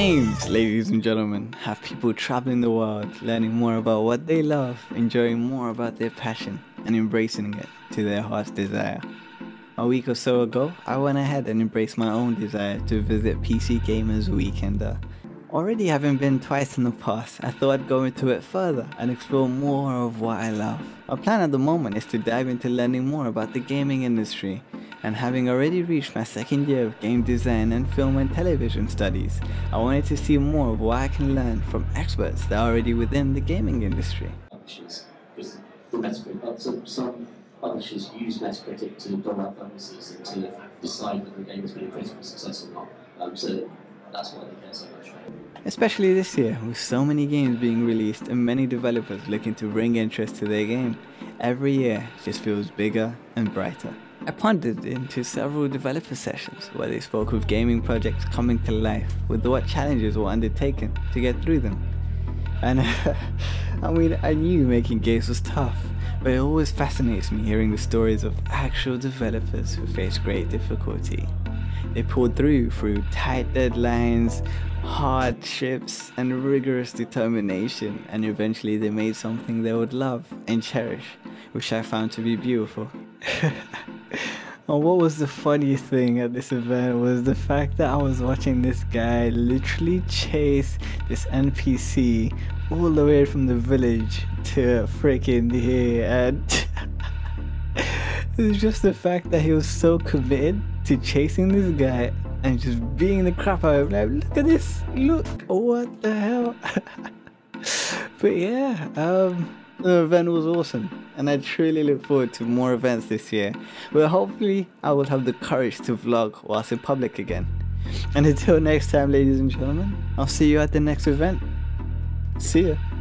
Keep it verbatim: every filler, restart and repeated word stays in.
games, ladies and gentlemen, have people traveling the world, learning more about what they love, enjoying more about their passion, and embracing it to their heart's desire. A week or so ago, I went ahead and embraced my own desire to visit P C Gamers Weekender. Already having been twice in the past, I thought I'd go into it further and explore more of what I love. Our plan at the moment is to dive into learning more about the gaming industry, and having already reached my second year of game design and film and television studies, I wanted to see more of what I can learn from experts that are already within the gaming industry. Publishers, because Metacritic, uh, so some publishers use Metacritic to dole out bonuses and to decide whether the game has been a critical success or not. Um, so that's why they care so much. Especially this year, with so many games being released and many developers looking to bring interest to their game, every year just feels bigger and brighter. I pondered into several developer sessions where they spoke of gaming projects coming to life with what challenges were undertaken to get through them. And I mean, I knew making games was tough, but it always fascinates me hearing the stories of actual developers who face great difficulty. They pulled through through tight deadlines, hardships, and rigorous determination, and eventually they made something they would love and cherish, which I found to be beautiful. And what was the funniest thing at this event was the fact that I was watching this guy literally chase this N P C all the way from the village to freaking here, and it was just the fact that he was so committed to chasing this guy and just beating the crap out of him, like, look at this, look, what the hell. But yeah, um the event was awesome, and I truly look forward to more events this year, where hopefully I will have the courage to vlog whilst in public again. And until next time, ladies and gentlemen, I'll see you at the next event. See ya.